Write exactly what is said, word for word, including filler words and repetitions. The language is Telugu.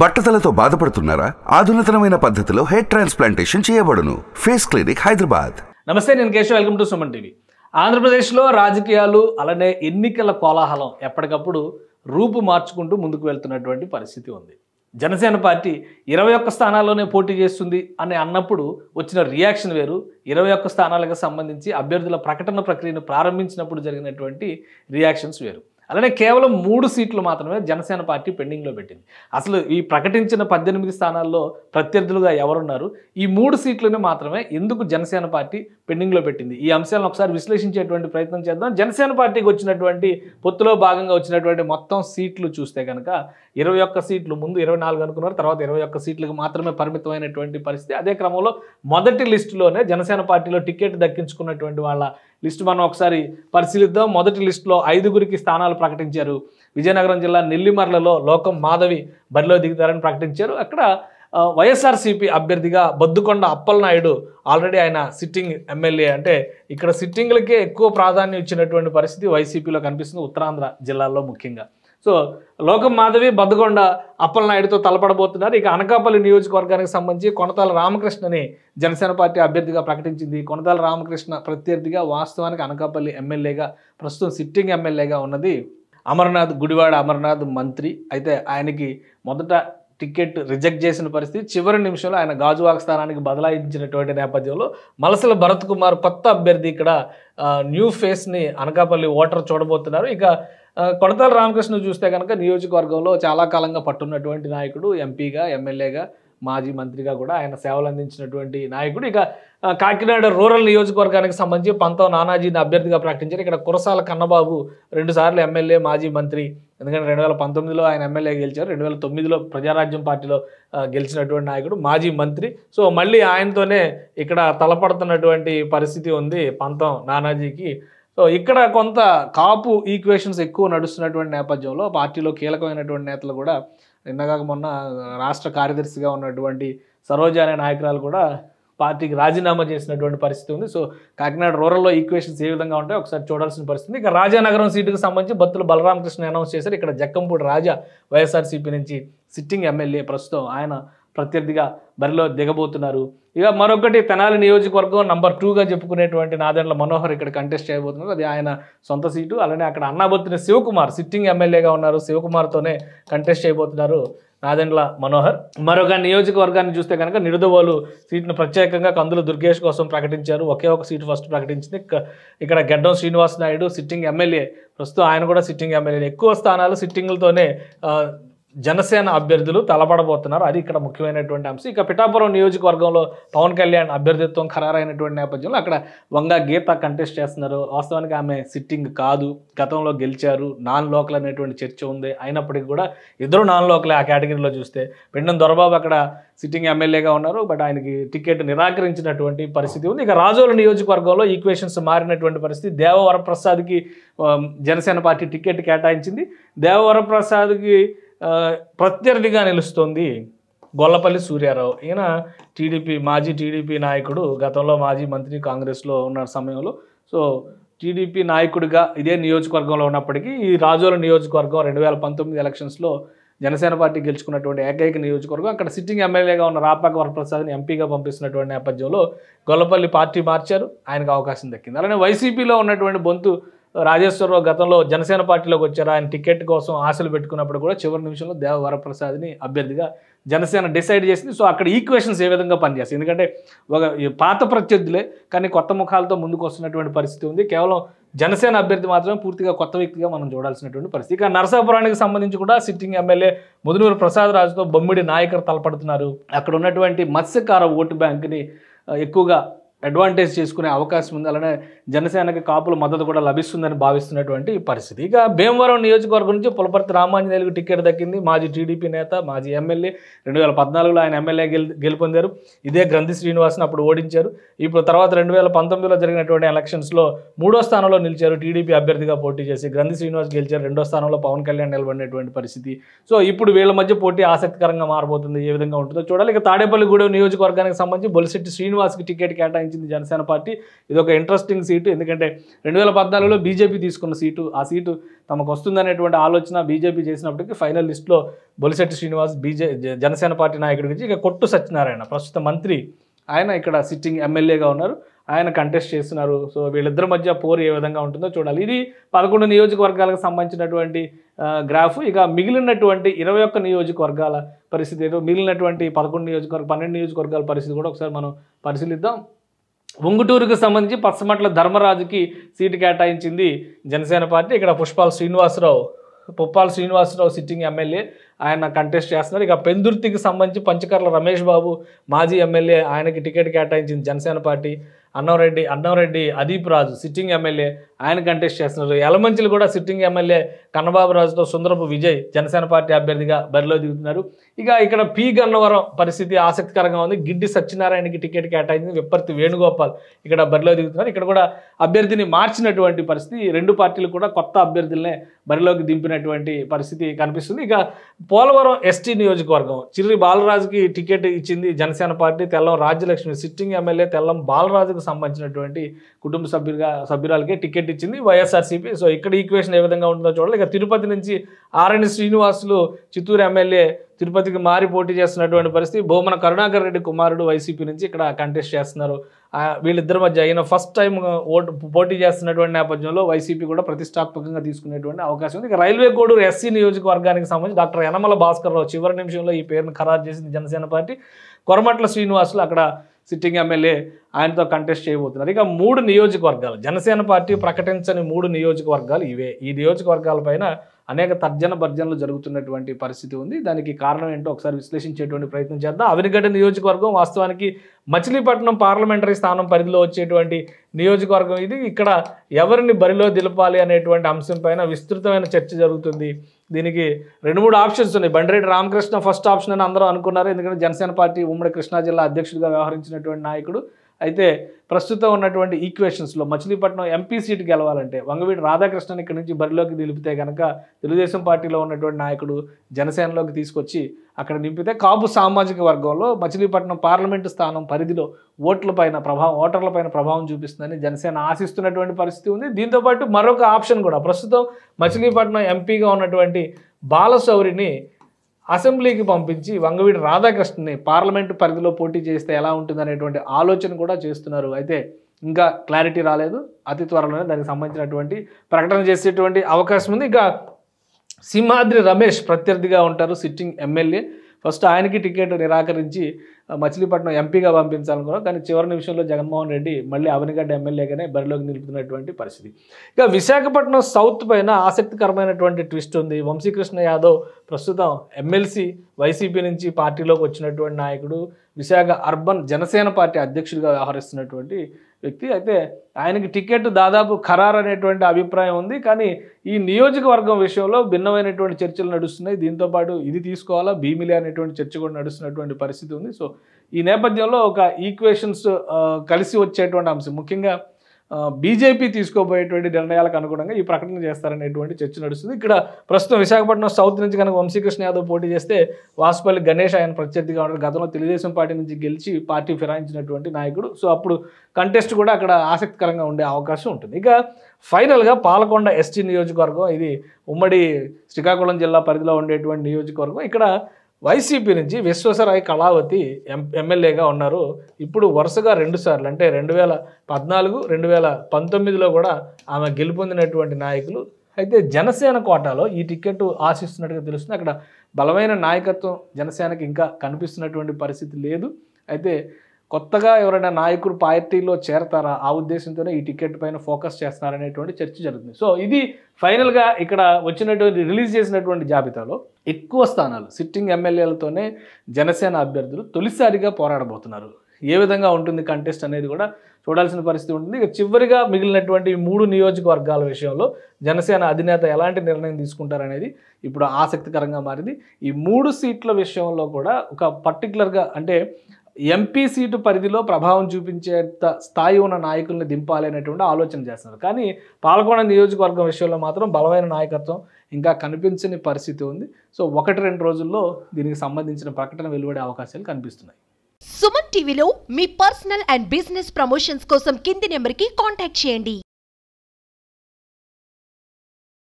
బట్టతలతో బాధపడుతున్నారా? ఆధునితమైన పద్ధతిలో హెయిర్ ట్రాన్స్ప్లాంటేషన్ చేయబడును. Face clinic Hyderabad. నమస్తే, నేను Keshav, welcome to Suman TV. ఆంధ్రప్రదేశ్లో రాజకీయాలు అలానే ఎన్నికల కోలాహలం ఎప్పటికప్పుడు రూపు మార్చుకుంటూ ముందుకు వెళ్తున్నటువంటి పరిస్థితి ఉంది. జనసేన పార్టీ ఇరవై ఒక్క స్థానాల్లోనే పోటీ చేస్తుంది అని అన్నప్పుడు వచ్చిన రియాక్షన్ వేరు, ఇరవై ఒక్క స్థానాలకు సంబంధించి అభ్యర్థుల ప్రకటన ప్రక్రియను ప్రారంభించినప్పుడు జరిగినటువంటి రియాక్షన్స్ వేరు. అలానే కేవలం మూడు సీట్లు మాత్రమే జనసేన పార్టీ పెండింగ్లో పెట్టింది. అసలు ఈ ప్రకటించిన పద్దెనిమిది స్థానాల్లో ప్రత్యర్థులుగా ఎవరున్నారు, ఈ మూడు సీట్లను మాత్రమే ఎందుకు జనసేన పార్టీ పెండింగ్లో పెట్టింది, ఈ అంశాలను ఒకసారి విశ్లేషించేటువంటి ప్రయత్నం చేద్దాం. జనసేన పార్టీకి వచ్చినటువంటి పొత్తులో భాగంగా వచ్చినటువంటి మొత్తం సీట్లు చూస్తే కనుక ఇరవై ఒక్క సీట్లు, ముందు ఇరవై నాలుగు అనుకున్నారు, తర్వాత ఇరవై ఒక్క సీట్లకు మాత్రమే పరిమితమైనటువంటి పరిస్థితి. అదే క్రమంలో మొదటి లిస్టులోనే జనసేన పార్టీలో టికెట్ దక్కించుకున్నటువంటి వాళ్ళ లిస్టు మనం ఒకసారి పరిశీలిద్దాం. మొదటి లిస్టులో ఐదుగురికి స్థానాలు ప్రకటించారు. విజయనగరం జిల్లా నెల్లిమర్లలో లోకం మాధవి బరిలో దిగుతారని ప్రకటించారు. అక్కడ వైఎస్ఆర్సీపీ అభ్యర్థిగా బొద్దుకొండ అప్పలనాయుడు, ఆల్రెడీ ఆయన సిట్టింగ్ ఎమ్మెల్యే, అంటే ఇక్కడ సిట్టింగ్లకే ఎక్కువ ప్రాధాన్యం ఇచ్చినటువంటి పరిస్థితి వైసీపీలో కనిపిస్తుంది, ఉత్తరాంధ్ర జిల్లాల్లో ముఖ్యంగా. సో లోకం మాధవి బొద్దుకొండ అప్పలనాయుడుతో తలపడబోతున్నారు. ఇక అనకాపల్లి నియోజకవర్గానికి సంబంధించి కొనతాల రామకృష్ణని జనసేన పార్టీ అభ్యర్థిగా ప్రకటించింది. కొనతాల రామకృష్ణ ప్రత్యర్థిగా వాస్తవానికి అనకాపల్లి ఎమ్మెల్యేగా, ప్రస్తుతం సిట్టింగ్ ఎమ్మెల్యేగా ఉన్నది అమర్నాథ్ గుడివాడ. అమర్నాథ్ మంత్రి అయితే ఆయనకి మొదట టికెట్ రిజెక్ట్ చేసిన పరిస్థితి, చివరి నిమిషంలో ఆయన గాజువాక స్థానానికి బదలాయించినటువంటి నేపథ్యంలో మలసల భరత్ కుమార్ కొత్త అభ్యర్థి, ఇక్కడ న్యూ ఫేస్ని అనకాపల్లి ఓటర్ చూడబోతున్నారు. ఇక కొనతాల రామకృష్ణ చూస్తే కనుక నియోజకవర్గంలో చాలా కాలంగా పట్టున్నటువంటి నాయకుడు, ఎంపీగా, ఎమ్మెల్యేగా, మాజీ మంత్రిగా కూడా ఆయన సేవలు అందించినటువంటి నాయకుడు. ఇక కాకినాడ రూరల్ నియోజకవర్గానికి సంబంధించి పంతం నానాజీని అభ్యర్థిగా ప్రకటించారు. ఇక్కడ కురసాల కన్నబాబు రెండుసార్లు ఎమ్మెల్యే, మాజీ మంత్రి, ఎందుకంటే రెండు వేల పంతొమ్మిదిలో ఆయన ఎమ్మెల్యే గెలిచారు, రెండు వేల తొమ్మిదిలో ప్రజారాజ్యం పార్టీలో గెలిచినటువంటి నాయకుడు, మాజీ మంత్రి. సో మళ్ళీ ఆయనతోనే ఇక్కడ తలపడుతున్నటువంటి పరిస్థితి ఉంది పంతం నానాజీకి. సో ఇక్కడ కొంత కాపు ఈక్వేషన్స్ ఎక్కువ నడుస్తున్నటువంటి నేపథ్యంలో పార్టీలో కీలకమైనటువంటి నేతలు కూడా, నిన్నగాక మొన్న రాష్ట్ర కార్యదర్శిగా ఉన్నటువంటి సరోజానే నాయకురాలు కూడా పార్టీకి రాజీనామా చేసినటువంటి పరిస్థితి ఉంది. సో కాకినాడ రూరల్లో ఈక్వేషన్స్ ఏ విధంగా ఉంటాయో ఒకసారి చూడాల్సిన పరిస్థితి. ఇక రాజానగరం సీటుకు సంబంధించి భక్తులు బలరామకృష్ణ అనౌన్స్ చేశారు. ఇక్కడ జక్కంపూటి రాజా వైఎస్ఆర్సీపీ నుంచి సిట్టింగ్ ఎమ్మెల్యే, ప్రస్తుతం ఆయన ప్రత్యర్థిగా బరిలో దిగబోతున్నారు. ఇక మరొకటి తెనాలి నియోజకవర్గం నంబర్ టూగా చెప్పుకునేటువంటి నాదెండ్ల మనోహర్ ఇక్కడ కంటెస్ట్ చేయబోతున్నారు. అది ఆయన సొంత సీటు. అలానే అక్కడ అన్నబొత్తిన శివకుమార్ సిట్టింగ్ ఎమ్మెల్యేగా ఉన్నారు, శివకుమార్తోనే కంటెస్ట్ చేయబోతున్నారు నాదెండ్ల మనోహర్. మరొక నియోజకవర్గాన్ని చూస్తే కనుక నిడుదవోలు సీటును ప్రత్యేకంగా కందులు దుర్గేష్ కోసం ప్రకటించారు. ఒకే ఒక సీటు ఫస్ట్ ప్రకటించింది. ఇక్కడ గెడ్డం శ్రీనివాస్ నాయుడు సిట్టింగ్ ఎమ్మెల్యే, ప్రస్తుతం ఆయన కూడా సిట్టింగ్ ఎమ్మెల్యే. ఎక్కువ స్థానాలు సిట్టింగ్లతోనే జనసేన అభ్యర్థులు తలపడబోతున్నారు, అది ఇక్కడ ముఖ్యమైనటువంటి అంశం. ఇక పిఠాపురం నియోజకవర్గంలో పవన్ కళ్యాణ్ అభ్యర్థిత్వం ఖరారైనటువంటి నేపథ్యంలో అక్కడ వంగా గీత కంటెస్ట్ చేస్తున్నారు. వాస్తవానికి ఆమె సిట్టింగ్ కాదు, గతంలో గెలిచారు, నాన్ లోకల్ అనేటువంటి చర్చ ఉంది. అయినప్పటికీ కూడా ఇద్దరు నాన్ లోకలే ఆ కేటగిరీలో చూస్తే. వెన్నం దొరబాబు అక్కడ సిట్టింగ్ ఎమ్మెల్యేగా ఉన్నారు, బట్ ఆయనకి టికెట్ నిరాకరించినటువంటి పరిస్థితి ఉంది. ఇక రాజోలు నియోజకవర్గంలో ఈక్వేషన్స్ మారినటువంటి పరిస్థితి. దేవవరప్రసాద్కి జనసేన పార్టీ టికెట్ కేటాయించింది. దేవవరప్రసాద్కి ప్రత్యర్థిగా నిలుస్తుంది గొల్లపల్లి సూర్యారావు. ఈయన టీడీపీ, మాజీ టీడీపీ నాయకుడు, గతంలో మాజీ మంత్రి, కాంగ్రెస్లో ఉన్న సమయంలో. సో టీడీపీ నాయకుడిగా ఇదే నియోజకవర్గంలో ఉన్నప్పటికీ ఈ రాజోల నియోజకవర్గం రెండు వేల పంతొమ్మిది ఎలక్షన్స్లో జనసేన పార్టీ గెలుచుకున్నటువంటి ఏకైక నియోజకవర్గం. అక్కడ సిట్టింగ్ ఎమ్మెల్యేగా ఉన్న రాపాక వరప్రసాద్ని ఎంపీగా పంపిస్తున్నటువంటి నేపథ్యంలో గొల్లపల్లి పార్టీ మార్చారు, ఆయనకు అవకాశం దక్కింది. అలానే వైసీపీలో ఉన్నటువంటి బొంతు రాజేశ్వరరావు గతంలో జనసేన పార్టీలోకి వచ్చారు. ఆయన టికెట్ కోసం ఆశలు పెట్టుకున్నప్పుడు కూడా చివరి నిమిషంలో దేవ వరప్రసాద్ని అభ్యర్థిగా జనసేన డిసైడ్ చేసింది. సో అక్కడ ఈక్వేషన్స్ ఏ విధంగా పనిచేస్తాయి, ఎందుకంటే ఒక పాత ప్రత్యర్థులే కానీ కొత్త ముఖాలతో ముందుకు వస్తున్నటువంటి పరిస్థితి ఉంది. కేవలం జనసేన అభ్యర్థి మాత్రమే పూర్తిగా కొత్త వ్యక్తిగా మనం చూడాల్సినటువంటి పరిస్థితి. ఇక నరసాపురానికి సంబంధించి కూడా సిట్టింగ్ ఎమ్మెల్యే ముదునూరు ప్రసాద్ రాజుతో బొమ్మిడి నాయకర్ తలపడుతున్నారు. అక్కడ ఉన్నటువంటి మత్స్యకార ఓటు బ్యాంక్ని ఎక్కువగా అడ్వాంటేజ్ చేసుకునే అవకాశం ఉంది. అలానే జనసేనకి కాపుల మద్దతు కూడా లభిస్తుందని భావిస్తున్నటువంటి పరిస్థితి. ఇక భీమవరం నియోజకవర్గం నుంచి పులపర్తి రామాంజనేయులకు టికెట్ దక్కింది. మాజీ టీడీపీ నేత, మాజీ ఎమ్మెల్యే, రెండు వేల పద్నాలుగులో ఆయన ఎమ్మెల్యే గెలు గెలుపొందారు ఇదే గ్రంథి శ్రీనివాస్ని, అప్పుడు ఓడించారు. ఇప్పుడు తర్వాత రెండు వేల పంతొమ్మిదిలో జరిగినటువంటి ఎలక్షన్స్లో మూడో స్థానంలో నిలిచారు, టీడీపీ అభ్యర్థిగా పోటీ చేసి. గ్రంథి శ్రీనివాస్ గెలిచారు, రెండో స్థానంలో పవన్ కళ్యాణ్ నిలబడినటువంటి పరిస్థితి. సో ఇప్పుడు వీళ్ళ మధ్య పోటీ ఆసక్తికరంగా మారబోతుంది, ఏ విధంగా ఉంటుందో చూడాలి. ఇక తాడేపల్లిగూడెం నియోజకవర్గానికి సంబంధించి బొలిసి శ్రీనివాస్కి టికెట్ కేటాయించారు. కేటాయించింది జనసేన పార్టీ. ఇది ఒక ఇంట్రెస్టింగ్ సీటు. ఎందుకంటే రెండు వేల పద్నాలుగులో బీజేపీ తీసుకున్న సీటు. ఆ సీటు తమకు వస్తుందనేటువంటి ఆలోచన బీజేపీ చేసినప్పటికీ ఫైనల్ లిస్టులో బొలిసి శ్రీనివాస్ బీజే జనసేన పార్టీ నాయకుడి గురించి, ఇక కొట్టు సత్యనారాయణ ప్రస్తుత మంత్రి, ఆయన ఇక్కడ సిట్టింగ్ ఎమ్మెల్యేగా ఉన్నారు, ఆయన కంటెస్ట్ చేస్తున్నారు. సో వీళ్ళిద్దరి మధ్య పోరు ఏ విధంగా ఉంటుందో చూడాలి. ఇది పదకొండు నియోజకవర్గాలకు సంబంధించినటువంటి గ్రాఫ్. ఇక మిగిలినటువంటి ఇరవై ఒక్క నియోజకవర్గాల పరిస్థితి ఏదో, మిగిలినటువంటి పదకొండు నియోజకవర్గ పన్నెండు నియోజకవర్గాల పరిస్థితి కూడా ఒకసారి మనం పరిశీలిద్దాం. ఉంగుటూరుకు సంబంధించి పచ్చమట్ల ధర్మరాజుకి సీటు కేటాయించింది జనసేన పార్టీ. ఇక్కడ పుష్పాలు శ్రీనివాసరావు పుప్పాలు శ్రీనివాసరావు సిట్టింగ్ ఎమ్మెల్యే, ఆయన కంటెస్ట్ చేస్తున్నారు. ఇక పెందుర్తికి సంబంధించి పంచకర్ల రమేష్ బాబు మాజీ ఎమ్మెల్యే, ఆయనకి టికెట్ కేటాయించింది Janasena party. Annavareddy Annavareddy Adeep Raju sitting MLA, ఆయన కంటెస్ట్ చేస్తున్నారు. యలమంచిలు కూడా సిట్టింగ్ ఎమ్మెల్యే కన్నబాబు రాజుతో సుందరపు విజయ్ జనసేన పార్టీ అభ్యర్థిగా బరిలో దిగుతున్నారు. ఇక ఇక్కడ పీ గన్నవరం పరిస్థితి ఆసక్తికరంగా ఉంది. గిడ్డి సత్యనారాయణకి టికెట్ కేటాయించింది విపత్తి వేణుగోపాల్, ఇక్కడ బరిలో దిగుతున్నారు. ఇక్కడ కూడా అభ్యర్థిని మార్చినటువంటి పరిస్థితి, రెండు పార్టీలు కూడా కొత్త అభ్యర్థులనే బరిలోకి దింపినటువంటి పరిస్థితి కనిపిస్తుంది. ఇక పోలవరం ఎస్టీ నియోజకవర్గం చిర్రి బాలరాజుకి టికెట్ ఇచ్చింది Janasena party. Tellam Rajyalakshmi sitting MLA Tellam బాలరాజుకు సంబంధించినటువంటి కుటుంబ సభ్యులుగా సభ్యురాలకే టికెట్ ఇచ్చింది వైఎస్ఆర్సీపీ. సో ఇక్కడ ఈక్వేషన్ ఏ విధంగా ఉంటుందో చూడాలి. ఇక తిరుపతి నుంచి ఆరణి శ్రీనివాసులు చిత్తూరు ఎమ్మెల్యే తిరుపతికి మారి పోటీ చేస్తున్నటువంటి పరిస్థితి. భూమన కరుణాకర్ రెడ్డి కుమారుడు వైసీపీ నుంచి ఇక్కడ కంటెస్ట్ చేస్తున్నారు. వీళ్ళిద్దరి మధ్య అయిన ఫస్ట్ టైం ఓటు పోటీ చేస్తున్నటువంటి నేపథ్యంలో వైసీపీ కూడా ప్రతిష్టాత్మకంగా తీసుకునేటువంటి అవకాశం ఉంది. ఇక రైల్వే కోడూరు ఎస్సీ నియోజకవర్గానికి సంబంధించి డాక్టర్ యనమల భాస్కర్రావు చివరి నిమిషంలో ఈ పేరును ఖరారు చేసింది జనసేన పార్టీ. కొరమట్ల శ్రీనివాసులు అక్కడ సిట్టింగ్ ఎమ్మెల్యే, ఆయనతో కంటెస్ట్ చేయబోతున్నారు. ఇక మూడు నియోజకవర్గాలు జనసేన పార్టీ ప్రకటించని మూడు నియోజకవర్గాలు ఇవే. ఈ నియోజకవర్గాలపైన అనేక తర్జన భర్జనలు జరుగుతున్నటువంటి పరిస్థితి ఉంది. దానికి కారణం ఏంటో ఒకసారి విశ్లేషించేటువంటి ప్రయత్నం చేద్దాం. అవినిగడ్డ నియోజకవర్గం వాస్తవానికి మచిలీపట్నం పార్లమెంటరీ స్థానం పరిధిలో వచ్చేటువంటి నియోజకవర్గం ఇది. ఇక్కడ ఎవరిని బరిలో దిలపాలి అనేటువంటి అంశంపైన విస్తృతమైన చర్చ జరుగుతుంది. దీనికి రెండు మూడు ఆప్షన్స్ ఉన్నాయి. బండిరెడ్డి రామకృష్ణ ఫస్ట్ ఆప్షన్ అని అందరూ అనుకున్నారు, ఎందుకంటే జనసేన పార్టీ ఉమ్మడి కృష్ణా జిల్లా అధ్యక్షుడిగా వ్యవహరించినటువంటి నాయకుడు. అయితే ప్రస్తుతం ఉన్నటువంటి ఈక్వేషన్స్లో మచిలీపట్నం ఎంపీ సీటు గెలవాలంటే వంగవీటి రాధాకృష్ణని ఇక్కడ నుంచి బరిలోకి నిలిపితే కనుక తెలుగుదేశం పార్టీలో ఉన్నటువంటి నాయకుడు జనసేనలోకి తీసుకొచ్చి అక్కడ నింపితే, కాపు సామాజిక వర్గంలో మచిలీపట్నం పార్లమెంటు స్థానం పరిధిలో ఓట్లపైన ప్రభావం ఓటర్లపైన ప్రభావం చూపిస్తుందని జనసేన ఆశిస్తున్నటువంటి పరిస్థితి ఉంది. దీంతోపాటు మరొక ఆప్షన్ కూడా, ప్రస్తుతం మచిలీపట్నం ఎంపీగా ఉన్నటువంటి బాలశౌరిని అసెంబ్లీకి పంపించి వంగవీటి రాధాకృష్ణని పార్లమెంటు పరిధిలో పోటీ చేస్తే ఎలా ఉంటుందనేటువంటి ఆలోచన కూడా చేస్తున్నారు. అయితే ఇంకా క్లారిటీ రాలేదు. అతి త్వరలోనే దానికి సంబంధించినటువంటి ప్రకటన చేసేటువంటి అవకాశం ఉంది. ఇక సింహాద్రి రమేష్ ప్రత్యర్థిగా ఉంటారు సిట్టింగ్ ఎమ్మెల్యే. ఫస్ట్ ఆయనకి టికెట్ నిరాకరించి మచిలీపట్నం ఎంపీగా పంపించాలనుకున్నారు, కానీ చివరి నిమిషంలో జగన్మోహన్ రెడ్డి మళ్ళీ అవనిగడ్డ ఎమ్మెల్యేగానే బరిలోకి నిలుపుతున్నటువంటి పరిస్థితి. ఇక విశాఖపట్నం సౌత్ పైన ఆసక్తికరమైనటువంటి ట్విస్ట్ ఉంది. వంశీకృష్ణ యాదవ్ ప్రస్తుతం ఎమ్మెల్సీ, వైసీపీ నుంచి పార్టీలోకి వచ్చినటువంటి నాయకుడు, విశాఖ అర్బన్ జనసేన పార్టీ అధ్యక్షుడిగా వ్యవహరిస్తున్నటువంటి వ్యక్తి. అయితే ఆయనకి టికెట్ దాదాపు ఖరారు అనేటువంటి అభిప్రాయం ఉంది. కానీ ఈ నియోజకవర్గం విషయంలో భిన్నమైనటువంటి చర్చలు నడుస్తున్నాయి. దీంతోపాటు ఇది తీసుకోవాలా, భీమిలే అనేటువంటి చర్చ కూడా నడుస్తున్నటువంటి పరిస్థితి ఉంది. సో ఈ నేపథ్యంలో ఒక ఈక్వేషన్స్ కలిసి వచ్చేటువంటి అంశం, ముఖ్యంగా బీజేపీ తీసుకోబోయేటువంటి నిర్ణయాలకు అనుగుణంగా ఈ ప్రకటన చేస్తారనేటువంటి చర్చ నడుస్తుంది. ఇక్కడ ప్రస్తుతం విశాఖపట్నం సౌత్ నుంచి కనుక వంశీకృష్ణ యాదవ్ పోటీ చేస్తే వాసుపల్లి గణేష్ ఆయన ప్రత్యర్థిగా ఉన్నారు. గతంలో తెలుగుదేశం పార్టీ నుంచి గెలిచి పార్టీ ఫిరాయించినటువంటి నాయకుడు. సో అప్పుడు కంటెస్ట్ కూడా అక్కడ ఆసక్తికరంగా ఉండే అవకాశం ఉంటుంది. ఇక ఫైనల్గా పాలకొండ ఎస్టీ నియోజకవర్గం, ఇది ఉమ్మడి శ్రీకాకుళం జిల్లా పరిధిలో ఉండేటువంటి నియోజకవర్గం. ఇక్కడ వైసీపీ నుంచి విశ్వేశ్వరయ్య కళావతి ఎం ఎమ్మెల్యేగా ఉన్నారు. ఇప్పుడు వరుసగా రెండుసార్లు, అంటే రెండు వేల పద్నాలుగు రెండు వేల పంతొమ్మిదిలో కూడా ఆమె గెలుపొందినటువంటి నాయకులు. అయితే జనసేన కోటాలో ఈ టికెట్ ఆశిస్తున్నట్టుగా తెలుస్తుంది. అక్కడ బలమైన నాయకత్వం జనసేనకి ఇంకా కనిపిస్తున్నటువంటి పరిస్థితి లేదు. అయితే కొత్తగా ఎవరైనా నాయకుడు పార్టీలో చేరతారా, ఆ ఉద్దేశంతోనే ఈ టికెట్ పైన ఫోకస్ చేస్తున్నారనేటువంటి చర్చ జరుగుతుంది. సో ఇది ఫైనల్గా ఇక్కడ వచ్చినటువంటి రిలీజ్ చేసినటువంటి జాబితాలో ఎక్కువ స్థానాలు సిట్టింగ్ ఎమ్మెల్యేలతోనే జనసేన అభ్యర్థులు తొలిసారిగా పోరాడబోతున్నారు. ఏ విధంగా ఉంటుంది కంటెస్ట్ అనేది కూడా చూడాల్సిన పరిస్థితి ఉంటుంది. ఇక చివరిగా మిగిలినటువంటి మూడు నియోజకవర్గాల విషయంలో జనసేన అధినేత ఎలాంటి నిర్ణయం తీసుకుంటారనేది ఇప్పుడు ఆసక్తికరంగా మారింది. ఈ మూడు సీట్ల విషయంలో కూడా ఒక పర్టికులర్గా, అంటే ఎంపీ సీటు పరిధిలో ప్రభావం చూపించేంత స్థాయి ఉన్న నాయకులను దింపాలి అనేటువంటి ఆలోచన చేస్తున్నారు. కానీ పాల్గొన్న నియోజకవర్గం విషయంలో మాత్రం బలమైన నాయకత్వం ఇంకా కనిపించని పరిస్థితి ఉంది. సో ఒకటి రెండు రోజుల్లో దీనికి సంబంధించిన ప్రకటన వెలువడే అవకాశాలు కనిపిస్తున్నాయి. సుమన్ టీవీలో మీ పర్సనల్ అండ్ బిజినెస్ ప్రమోషన్స్ కోసం కింది నెంబర్కి కాంటాక్ట్ చేయండి.